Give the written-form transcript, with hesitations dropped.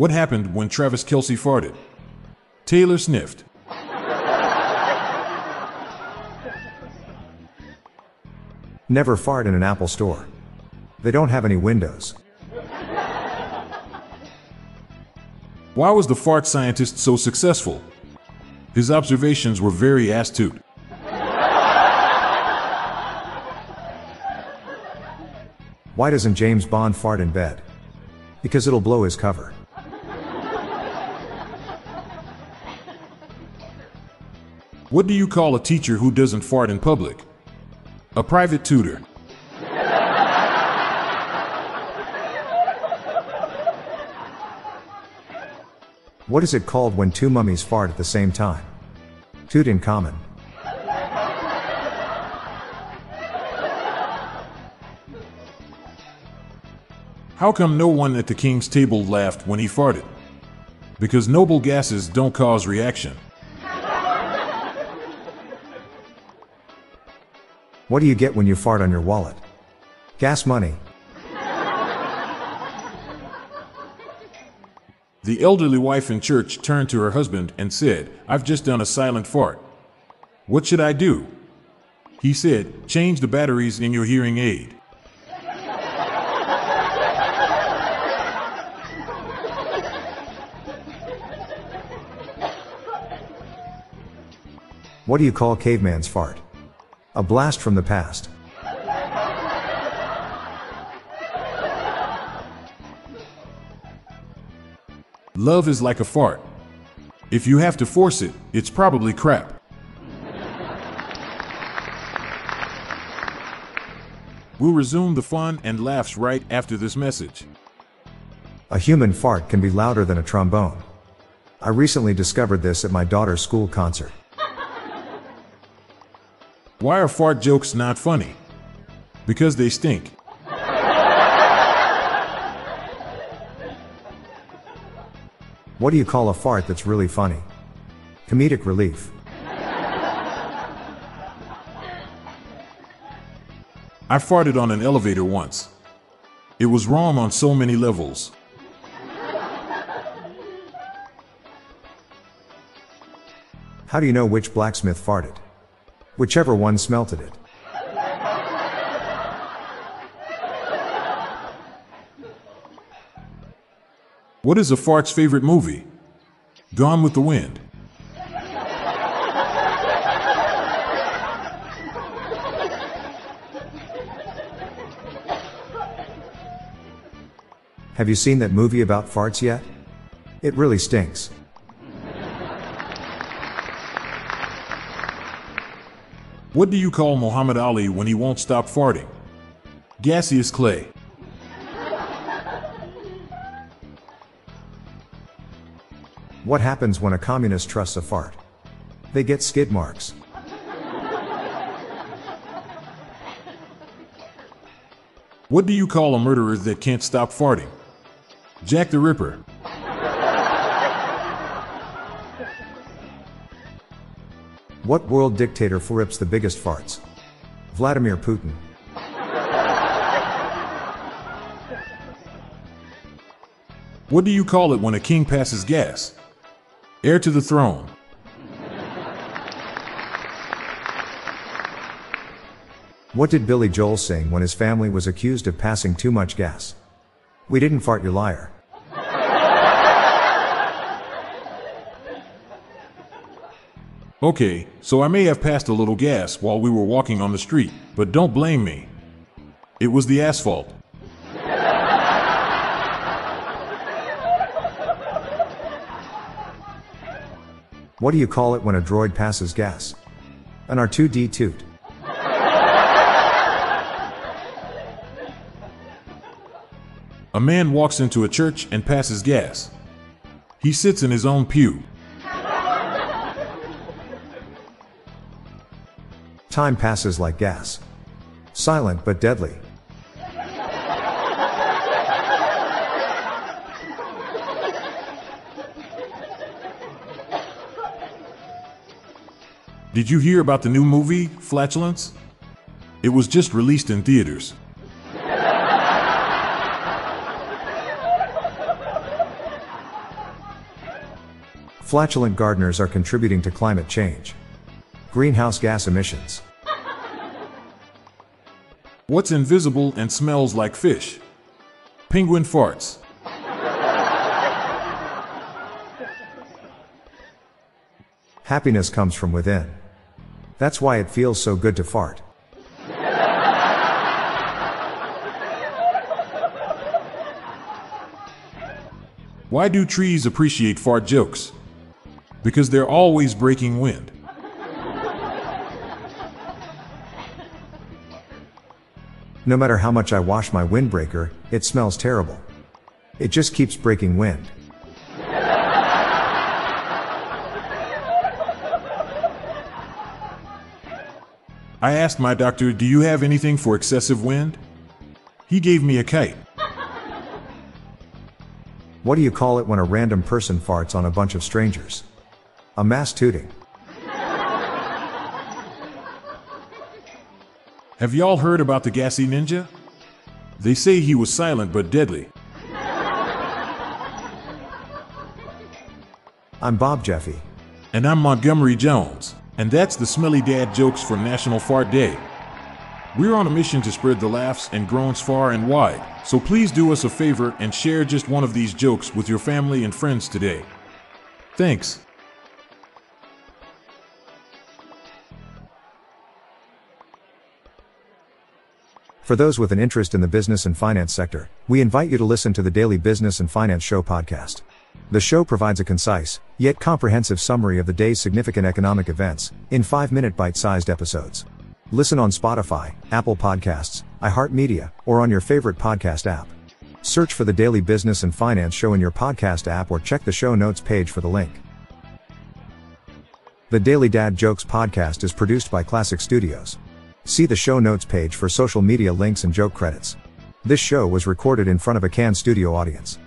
What happened when Travis Kelce farted? Taylor sniffed. Never fart in an Apple store. They don't have any windows. Why was the fart scientist so successful? His observations were very astute. Why doesn't James Bond fart in bed? Because it'll blow his cover. What do you call a teacher who doesn't fart in public? A private tutor. What is it called when two mummies fart at the same time? Toot in common. How come no one at the king's table laughed when he farted? Because noble gases don't cause reaction. What do you get when you fart on your wallet? Gas money. The elderly wife in church turned to her husband and said, "I've just done a silent fart. What should I do?" He said, "Change the batteries in your hearing aid." What do you call caveman's fart? A blast from the past. Love is like a fart. If you have to force it, it's probably crap. We'll resume the fun and laughs right after this message. A human fart can be louder than a trombone. I recently discovered this at my daughter's school concert. Why are fart jokes not funny? Because they stink. What do you call a fart that's really funny? Comedic relief. I farted on an elevator once. It was wrong on so many levels. How do you know which blacksmith farted? Whichever one smelted it. What is a fart's favorite movie? Gone with the Wind. Have you seen that movie about farts yet? It really stinks. What do you call Muhammad Ali when he won't stop farting? Gaseous clay. What happens when a communist trusts a fart? They get skid marks. What do you call a murderer that can't stop farting? Jack the Ripper. What world dictator flips the biggest farts? Vladimir Putin. What do you call it when a king passes gas? Heir to the throne. What did Billy Joel sing when his family was accused of passing too much gas? We didn't fart, you liar. Okay, so I may have passed a little gas while we were walking on the street, but don't blame me. It was the asphalt. What do you call it when a droid passes gas? An R2-D2. A man walks into a church and passes gas. He sits in his own pew. Time passes like gas. Silent but deadly. Did you hear about the new movie, Flatulence? It was just released in theaters. Flatulent gardeners are contributing to climate change. Greenhouse gas emissions. What's invisible and smells like fish? Penguin farts. Happiness comes from within. That's why it feels so good to fart. Why do trees appreciate fart jokes? Because they're always breaking wind. No matter how much I wash my windbreaker, it smells terrible. It just keeps breaking wind. I asked my doctor, "Do you have anything for excessive wind?" He gave me a kite. What do you call it when a random person farts on a bunch of strangers? A mass tooting. Have y'all heard about the gassy ninja? They say he was silent but deadly. I'm Bob Jeffy. And I'm Montgomery Jones. And that's the Smelly Dad Jokes from National Fart Day. We're on a mission to spread the laughs and groans far and wide. So please do us a favor and share just one of these jokes with your family and friends today. Thanks. For those with an interest in the business and finance sector, we invite you to listen to the Daily Business and Finance Show podcast. The show provides a concise, yet comprehensive summary of the day's significant economic events, in 5-minute bite-sized episodes. Listen on Spotify, Apple Podcasts, iHeartMedia, or on your favorite podcast app. Search for the Daily Business and Finance Show in your podcast app or check the show notes page for the link. The Daily Dad Jokes podcast is produced by Classic Studios. See the show notes page for social media links and joke credits. This show was recorded in front of a canned studio audience.